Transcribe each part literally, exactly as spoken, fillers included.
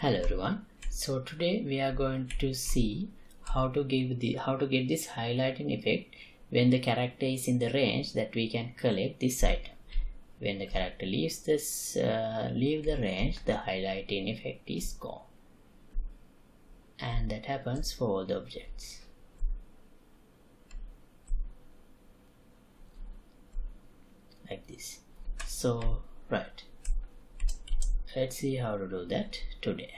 Hello everyone. So today we are going to see how to give the how to get this highlighting effect when the character is in the range that we can collect this item. When the character leaves this uh, leave the range, the highlighting effect is gone, and that happens for all the objects. Like this. So right. Let's see how to do that today.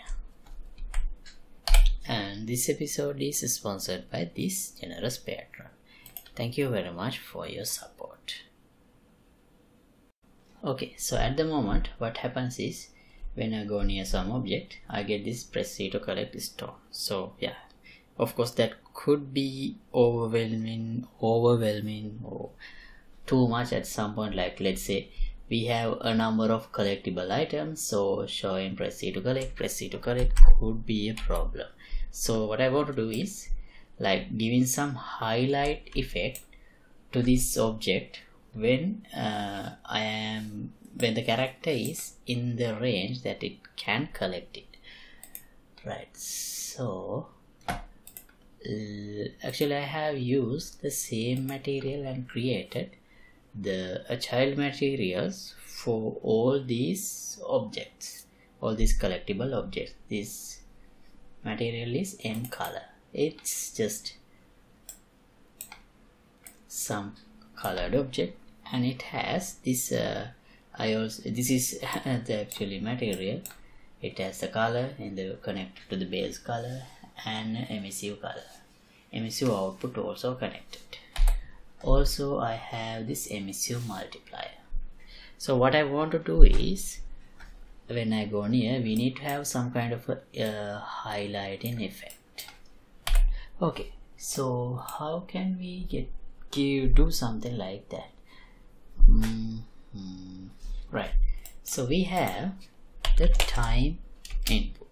And this episode is sponsored by this generous patron. Thank you very much for your support. Okay, so at the moment what happens is when I go near some object, I get this press C to collect this stone. So yeah, of course that could be overwhelming overwhelming or too much at some point. Like let's say we have a number of collectible items, so showing press C to collect, press C to collect could be a problem. So what I want to do is like giving some highlight effect to this object when uh, I am when the character is in the range that it can collect it. Right, so actually I have used the same material and created the uh, child materials for all these objects, all these collectible objects. This material is M color. It's just some colored object, and it has this uh, I also this is the actually material. It has the color in the connected to the base color and M S U color. M S U output also connected. Also I have this M S U multiplier. So what I want to do is when I go near, we need to have some kind of a uh, highlighting effect. Okay, so how can we get give do something like that? Mm-hmm. Right, so we have the time input,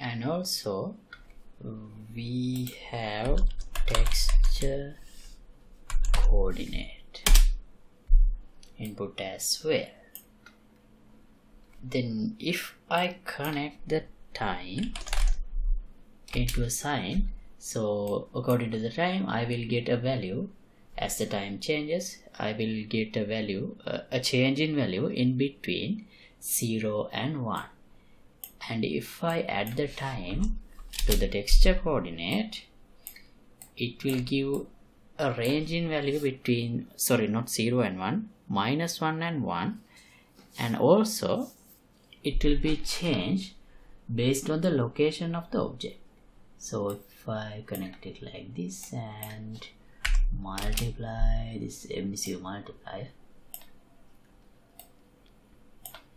and also we have text coordinate input as well. Then if I connect the time into a sign, so according to the time I will get a value. As the time changes, I will get a value uh, a change in value in between zero and one. And if I add the time to the texture coordinate, it will give a range in value between sorry not zero and one, minus one and one, and also it will be changed based on the location of the object. So if I connect it like this and multiply this M S U multiplier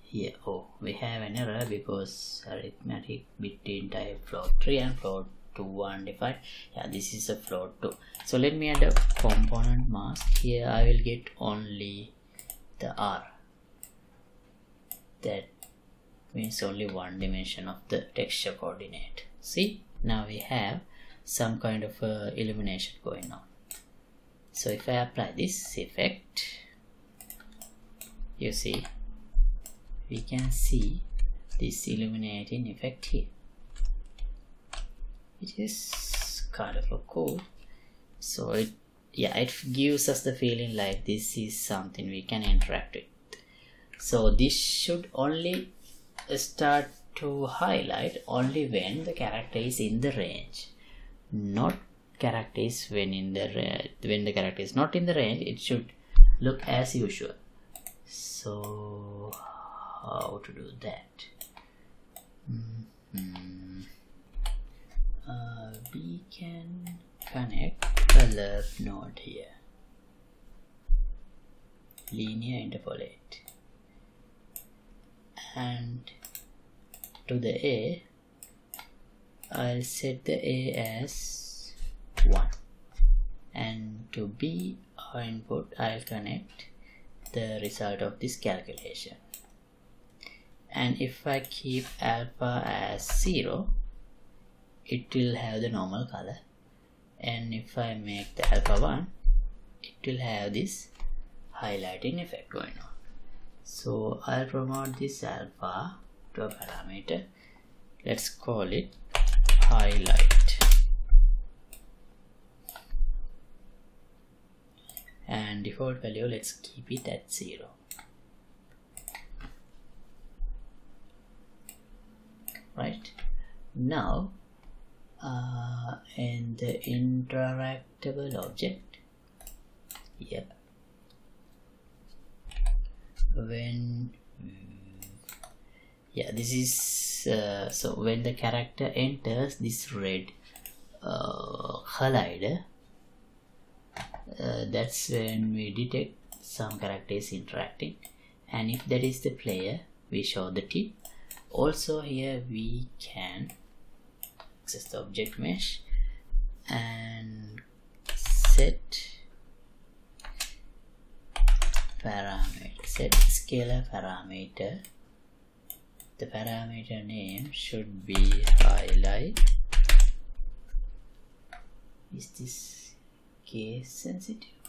here, oh we have an error because arithmetic between type float three and float two undefined. Yeah, this is a float two. So let me add a component mask here. I will get only the R. That means only one dimension of the texture coordinate. See, now we have some kind of uh, illumination going on. So if I apply this effect, you see we can see this illuminating effect here, which is kind of a cool. So it yeah it gives us the feeling like this is something we can interact with. So this should only start to highlight only when the character is in the range, not characters when in the when the character is not in the range. It should look as usual. So how to do that? Mm-hmm. Uh, we can connect a lerp node here, linear interpolate, and to the A I'll set the A as one, and to B our input I'll connect the result of this calculation. And if I keep alpha as zero, it will have the normal color, and if I make the alpha one, it will have this highlighting effect going on. So I'll promote this alpha to a parameter. Let's call it highlight, and default value, let's keep it at zero. Right now uh, in the interactable object, yep, when yeah this is uh, so when the character enters this red uh, collider, uh, that's when we detect some character is interacting, and if that is the player, we show the tip. Also here we can access the object mesh and set parameter, set scalar parameter. The parameter name should be highlight. Is this case sensitive?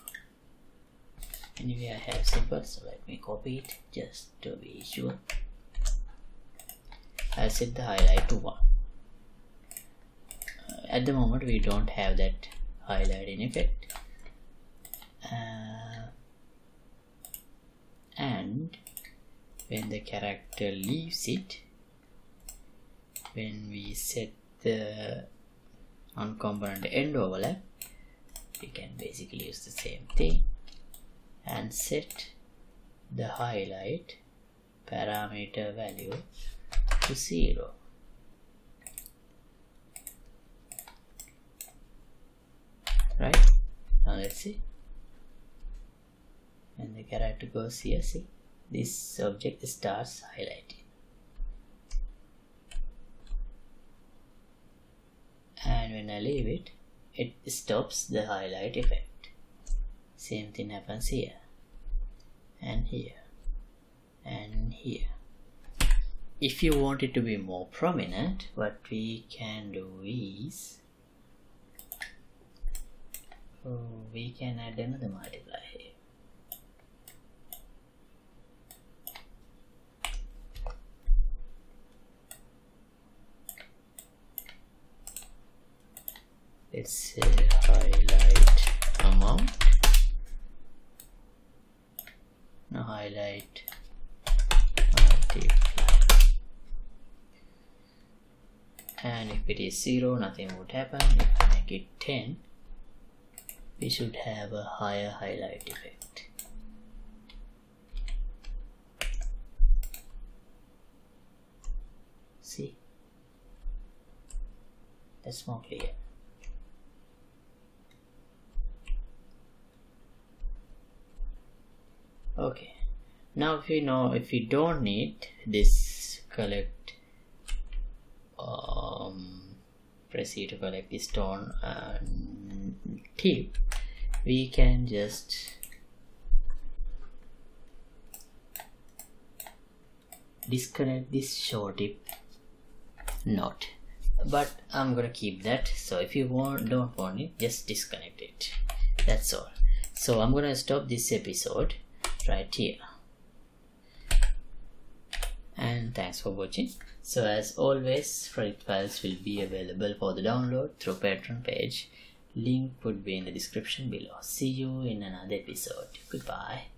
Anyway, I have simple, so let me copy it just to be sure. I'll set the highlight to one. At the moment we don't have that highlight in effect, uh, and when the character leaves it, when we set the on component end overlap, we can basically use the same thing and set the highlight parameter value to zero. Right now let's see, and the character goes here. See, this object starts highlighting, and when I leave it, it stops the highlight effect. Same thing happens here and here and here. If you want it to be more prominent, what we can do is oh, we can add another multiplier here. Let's say highlight amount. Now highlight multiplier. And if it is zero, nothing would happen. If I make it ten, we should have a higher highlight effect. See, that's more clear. Okay, now if you know if you don't need this collect, Um, press E to collect the stone uh, tip, we can just disconnect this show tip node, but I'm gonna keep that. So if you want don't want it, just disconnect it, that's all. So I'm gonna stop this episode right here, and thanks for watching. So as always, Fredit files will be available for the download through Patreon page. Link would be in the description below. See you in another episode. Goodbye.